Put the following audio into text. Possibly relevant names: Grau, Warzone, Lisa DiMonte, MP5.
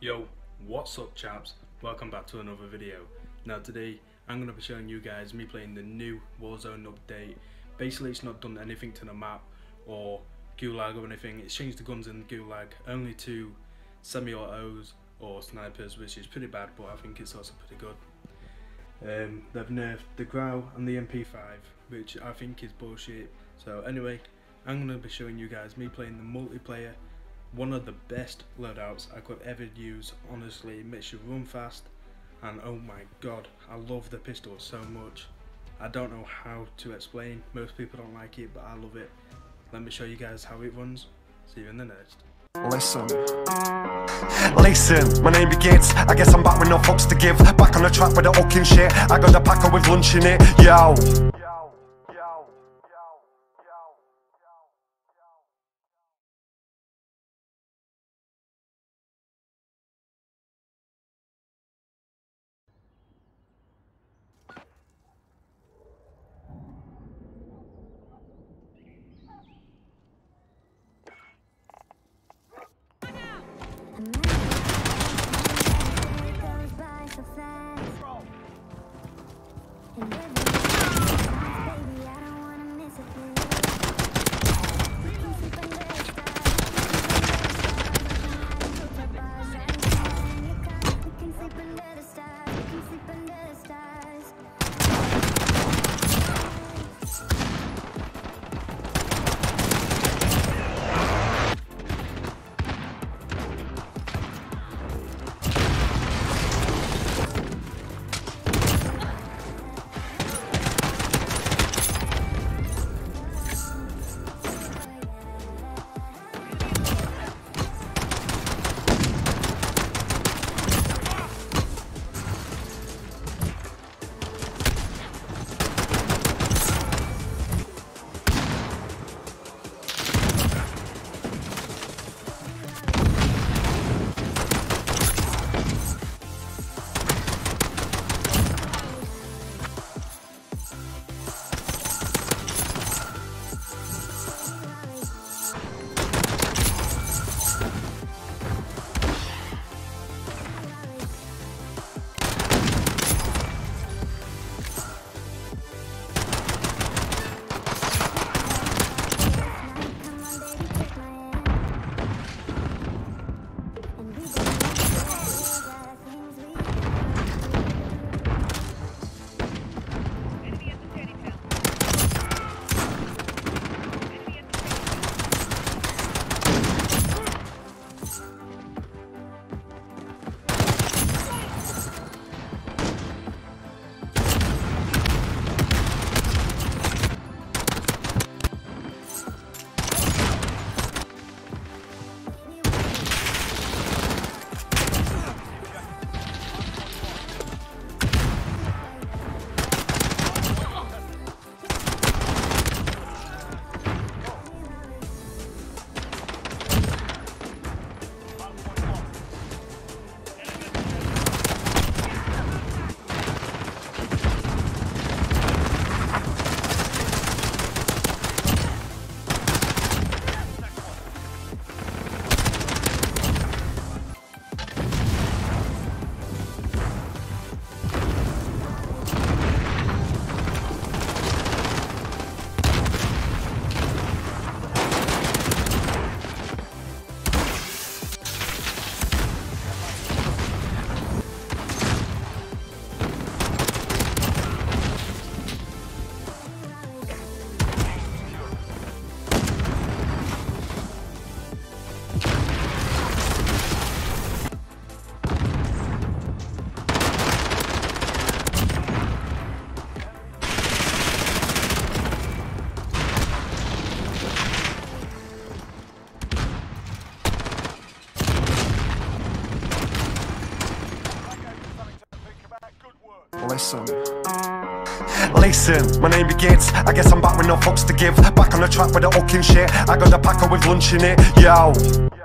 Yo, what's up chaps? Welcome back to another video. Now today I'm going to be showing you guys me playing the new Warzone update. Basically it's not done anything to the map or gulag or anything. It's changed the guns in the gulag only to semi-autos or snipers, which is pretty bad, but I think it's also pretty good. They've nerfed the Grau and the MP5, which I think is bullshit. So anyway, I'm going to be showing you guys me playing the multiplayer. One of the best loadouts I could ever use, honestly. It makes you run fast, and oh my god, I love the pistol so much. I don't know how to explain, most people don't like it, but I love it. Let me show you guys how it runs. See you in the next. Listen, my name be Gates. I guess I'm back with no fucks to give. Back on the track with the hooking shit. I got the packer with lunch in it, yo. Listen, my name be Gates. I guess I'm back with no fucks to give. Back on the track with the hooking shit. I got the packer with lunch in it, yo.